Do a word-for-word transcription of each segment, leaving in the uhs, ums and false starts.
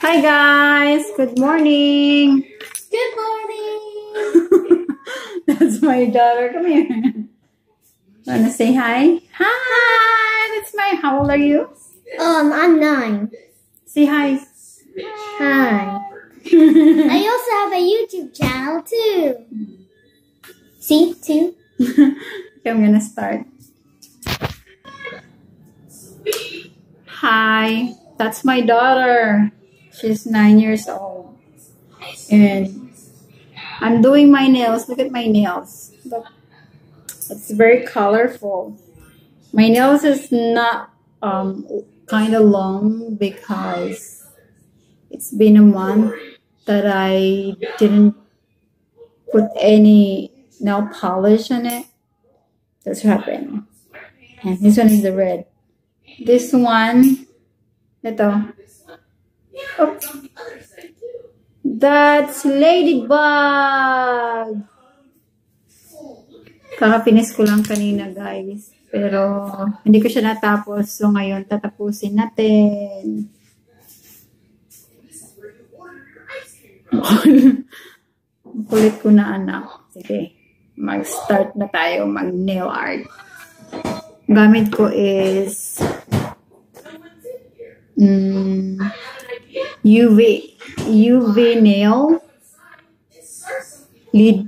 Hi guys, good morning. Good morning. That's my daughter. Come here. Want to say hi? Hi. That's my. How old are you? Um, I'm nine. Say hi. Hi. I also have a YouTube channel too. See, too. Okay, I'm gonna start. Hi. That's my daughter. She's nine years old. And I'm doing my nails. Look at my nails. Look. It's very colorful. My nails is not um, kind of long because it's been a month that I didn't put any nail polish on it. That's happened. And this one is the red. This one, ito. Oh. That's ladybug. Kakapinis ko lang kanina, guys. Pero hindi ko siya natapos. So ngayon, tatapusin natin. Kulit ko na anak. Sige. Mag-start na tayo mag-nail art. Gamit ko is mm, U V U V nail lid.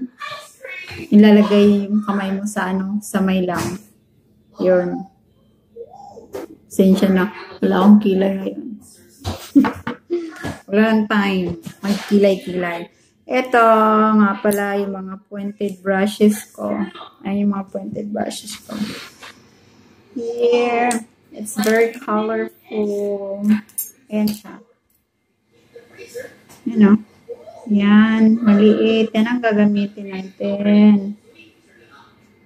Ilalagay yung kamay mo sa ano, sa may lang. Yun. Sensya na. Wala akong kilay ngayon. Wala lang time. Magkilay-kilay. Ito nga pala yung mga pointed brushes ko. Ay, yung mga pointed brushes ko. Yeah. It's very colorful. Ayan siya. You know, yan, maliit. Yan ang gagamitin natin.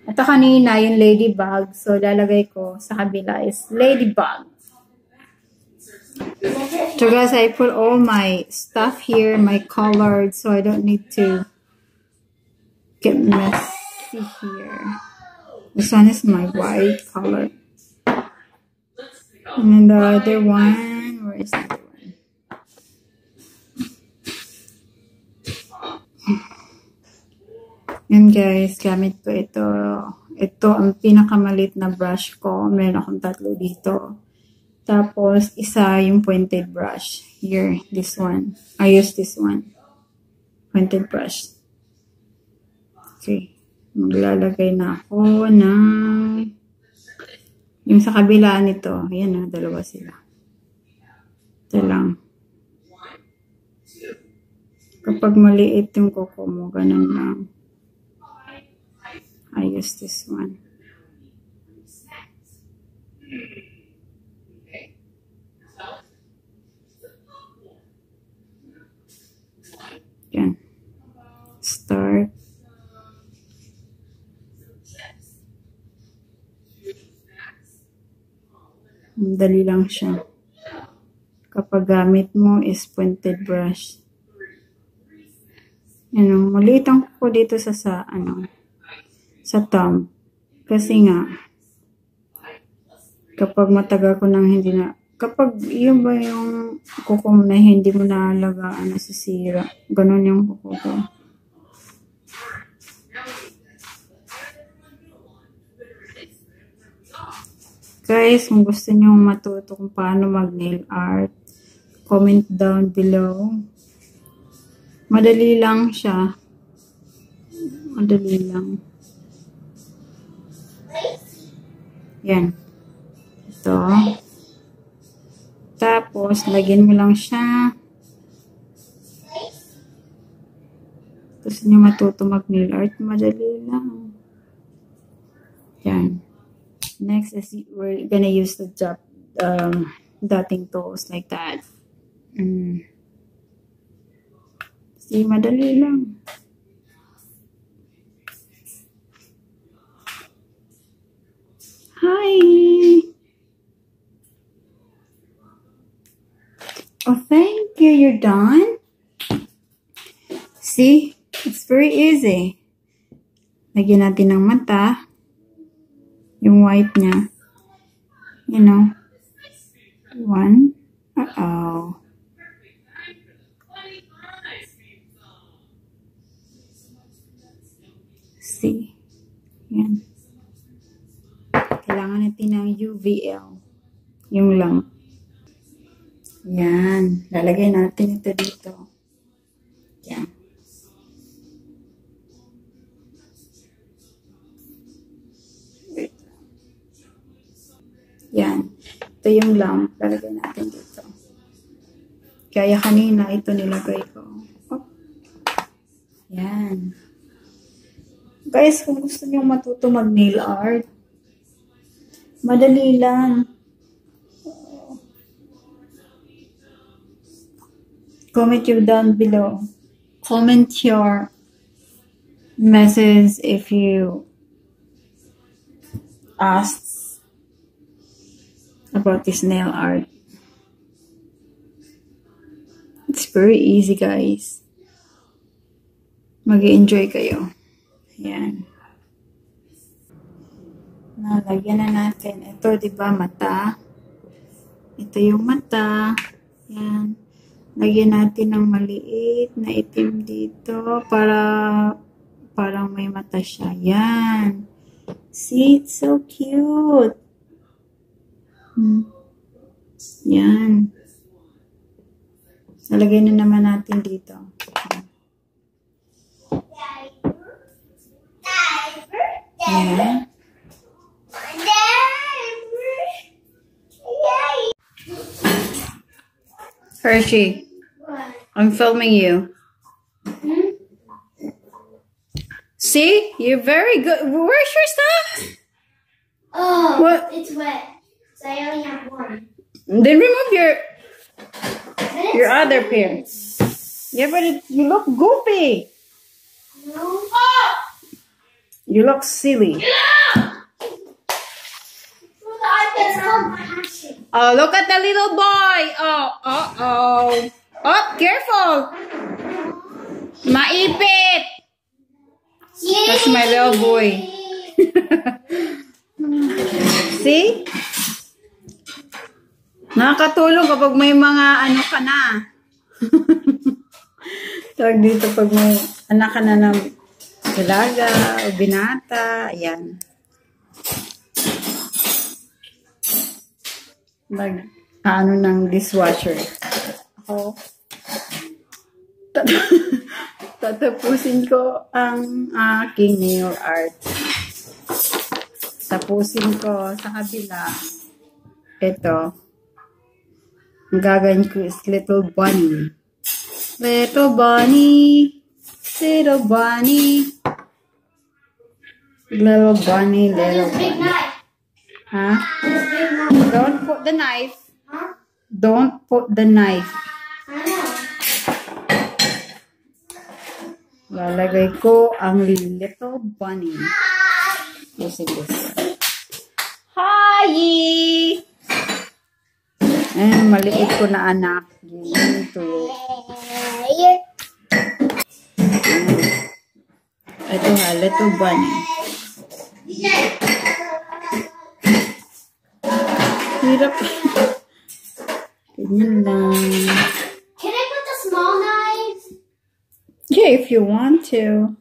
Ito kanina, yung ladybug. So, lalagay ko sa kabila is ladybug. So, guys, I put all my stuff here, my colored, so I don't need to get messy here. This one is my white color. And then the other one, where is it? Yan guys, gamit ko ito. Ito ang pinakamalit na brush ko. Meron akong tatlo dito. Tapos, isa yung pointed brush. Here, this one. I use this one. Pointed brush. Okay. Maglalagay na ako ng yung sa kabila nito. Ayan na, dalawa sila. Ito lang. Kapag maliit yung kuko mo, ganun lang. I use this one. Again. Start. Madali lang siya. Kapag gamit mo is pointed brush. Ano, maliit ang ko dito sa sa ano. Sa thumb. Kasi nga, kapag matagal ko nang hindi na, kapag yun ba yung kuko mo na hindi mo naalagaan, nasisira. Ganun yung kuko ko. Guys, kung gusto nyo matuto kung paano mag-nail art, comment down below. Madali lang siya. Madali lang. Yan. Ito. Tapos, lagyan mo lang siya. Gusto niyo matuto mag-nail art? Madali lang. Yan. Next is we're gonna use the job, um, dotting tools like that. Mm. See, madali lang. Hi! Oh, thank you. You're done? See? It's very easy. Lagyan natin ng mata. Yung white niya. You know. One. Uh-oh. yung lang. Yan. Lalagay natin ito dito. Yan. Yan. Ito yung lamb. Lalagay natin dito. Kaya kanina ito nilagay ko. Oh. Yan. Guys, kung gusto niyo matuto mag nail art, madali lang. Oh. Comment you down below. Comment your message if you asked about this nail art. It's very easy, guys. Mag-enjoy kayo. Ayan. Now, lagyan na natin. Ito, diba, mata. Ito yung mata. Ayan. Lagyan natin ng maliit na itim dito para parang may mata siya. Ayan. See, it's so cute. Hmm. Yan. Nalagay na naman natin dito. Yan. Hershey, I'm filming you. Hmm? See? You're very good. Where's your stuff? Oh, what? It's wet. So I only have one. Then remove your your other pair. Yeah, but it, you look goofy. No. You look silly. Oh, look at the little boy. Oh, uh oh. Oh, careful. Maipit. That's my little boy. See? Nakakatulong kapag may mga ano ka na. Tawag dito pag may anak ka na ng dalaga o binata. Ayan. Mag, ano ng dishwasher. Ako. Tat tatapusin ko ang aking nail art. Tapusin ko sa kabila. Ito. Ang gagawin ko is little bunny. Little bunny. Little bunny. Little bunny, little bunny. Huh? Don't put the knife. Don't put the knife. Lalagay ko ang little bunny. Using this. Hi! Ayan, maliit ko na anak. Ayan, ito. Ito ha, little bunny. Hirap. Ganyan lang. Can I put the small knife? Yeah, if you want to.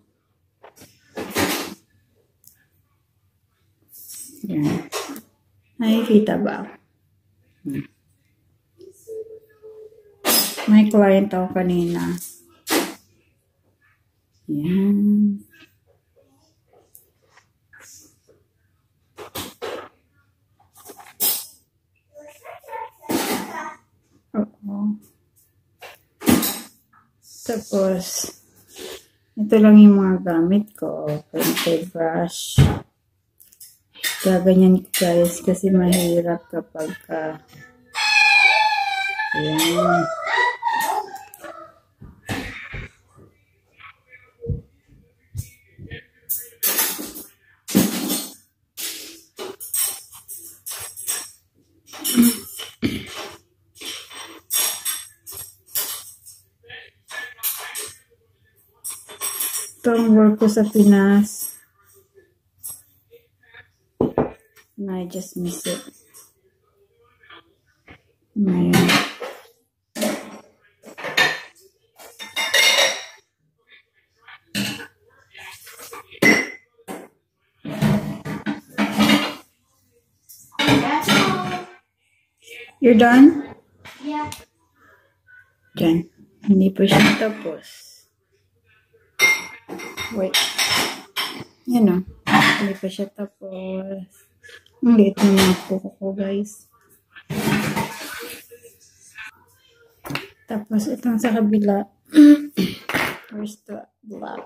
Ayan. Nakikita ba? Hmm. May client ako kanina. Ayan. Oo. Tapos, ito lang yung mga gamit ko. Painted brush. Gaganyan ko guys kasi mahirap kapag ka... Ayan. Itong work ko sa Pinas. And I just miss it. Ngayon. You're done? Yeah. Done. Hindi pa siya tapos. Wait. Yan o. Hindi pa siya tapos. Ang liit na mga kuko ko, guys. Tapos itong sa kabila. Where's the black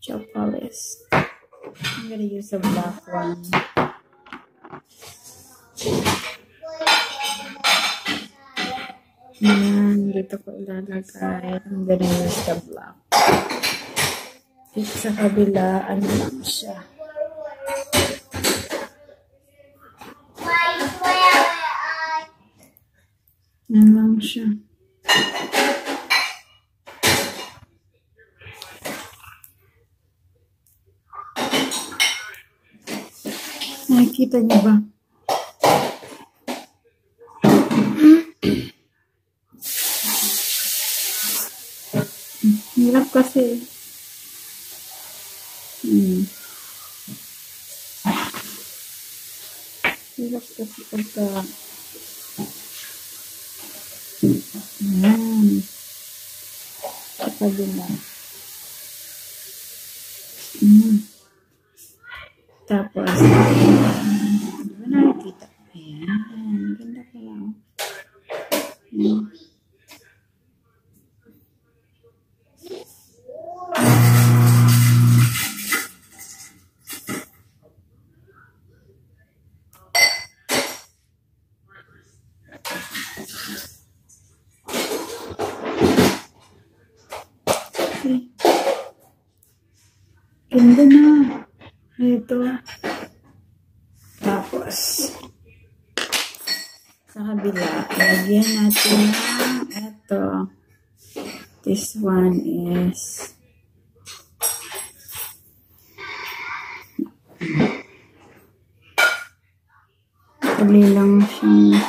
gel polish? I'm gonna use the black one. Ayan, dito ko ilalagay. I'm gonna use the black. Dito sa kabila, ano lang siya. Ano lang siya. Nakikita niyo ba? Hirap kasi. Hmm. Hirap kasi pagka. Ayan. Kapag na. Hmm. Tapos. Ano nakikita? Ayan. Ganda ko lang. Hmm. Ganda na. Ito. Tapos, sa kabila, lagyan natin na ito. This one is tuloy lang siyang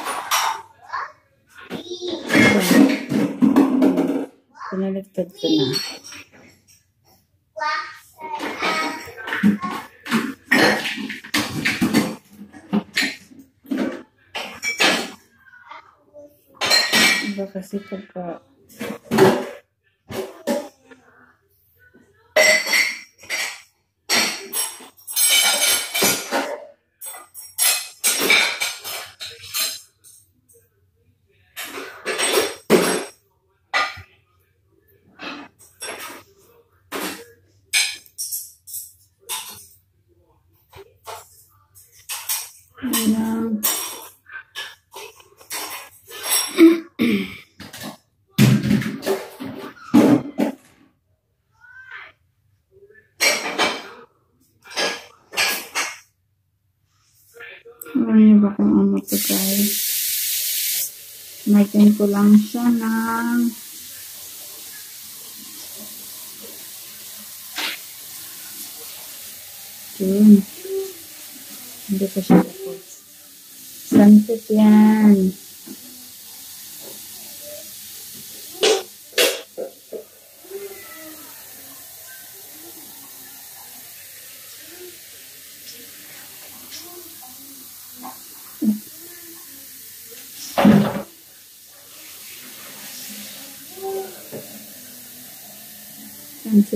pinaligtad ko na. Iba kasi pagka Mayroon ba kung ano ito, guys? Martin ko lang siya ng okay. Hindi ko siya tapos. Sunset yan.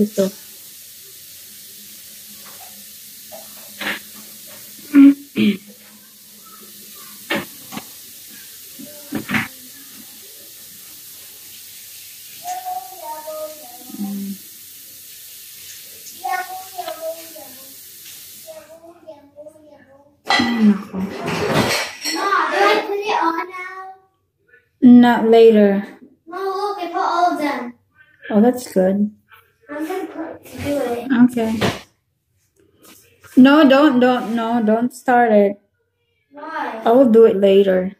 Ito. Ma, do I put it on now? Not later. No, look, it's all done. Oh, that's good. I'm gonna do it. Okay. No, don't, don't, no, don't start it. Why? I will do it later.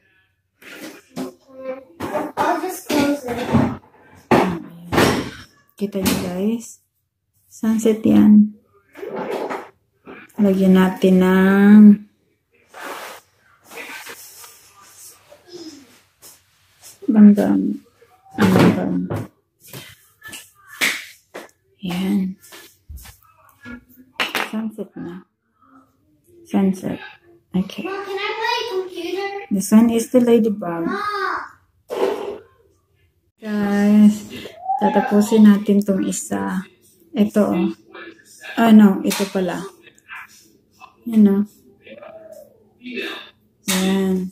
I'll just close it. Kita niyo, guys. Sunset yan. Lagyan natin ng bandang. Ang bandang. Ayan. Sunset na. Sunset. Okay. Mom, can I play This one is the ladybug. Guys, tatapusin natin tong isa. Ito oh. Ah, no, ito pala. Yan oh. Yan.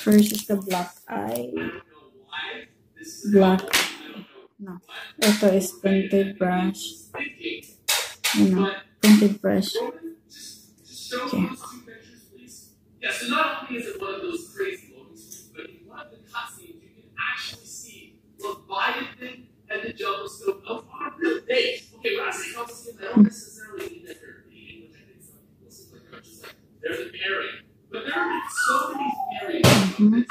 First is the black eye. Black. No. Ito is painted brush. Yan oh. Painted brush. Okay. Yeah, so not only is it one of those crazy moments, but in one of the cutscenes, you can actually see Leviathan and the Jelloscope of our real day. Okay, when I say Jelloscope, I don't necessarily mean that they're reading, which I think some people seem like they're just like, there's an area. But there are so many areas. Mm-hmm.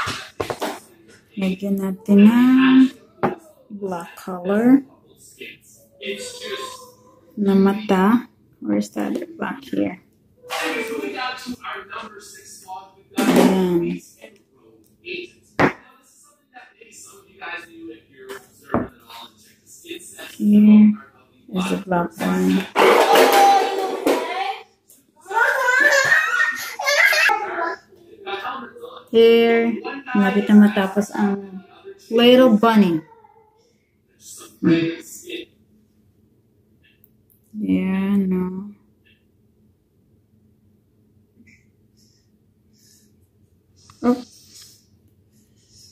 Making that thinner, black color. It's just. Namata. Where's the other black here? Anyways, moving down to our number six spot, we've got agents and rogue agents. Now, this is something that maybe some of you guys knew if you're observant at all and check the skin sets. Here is the black one. Here, malapit na matapos ang little bunny. Yeah, no. Oh,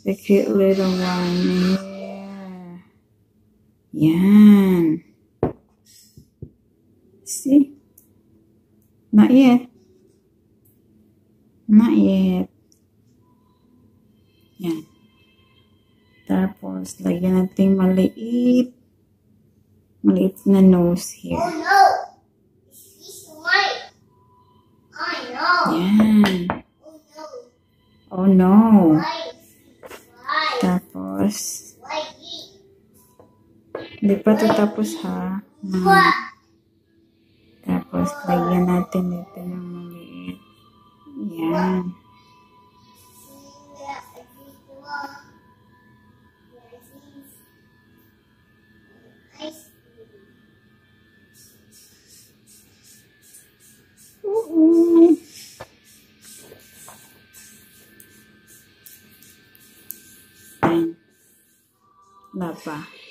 the cute little one. Yeah. Yeah. See? Not yet. Not yet. Yeah. Tapos, lagyan natin maliit. Maliit na nose here. Oh, no. She's white. I know. Yeah. Oh no. Tapos. Hindi pa ito tapos ha. Hmm. Tapos lagyan natin ito ng maliit. Yan. Uh-oh. Napa.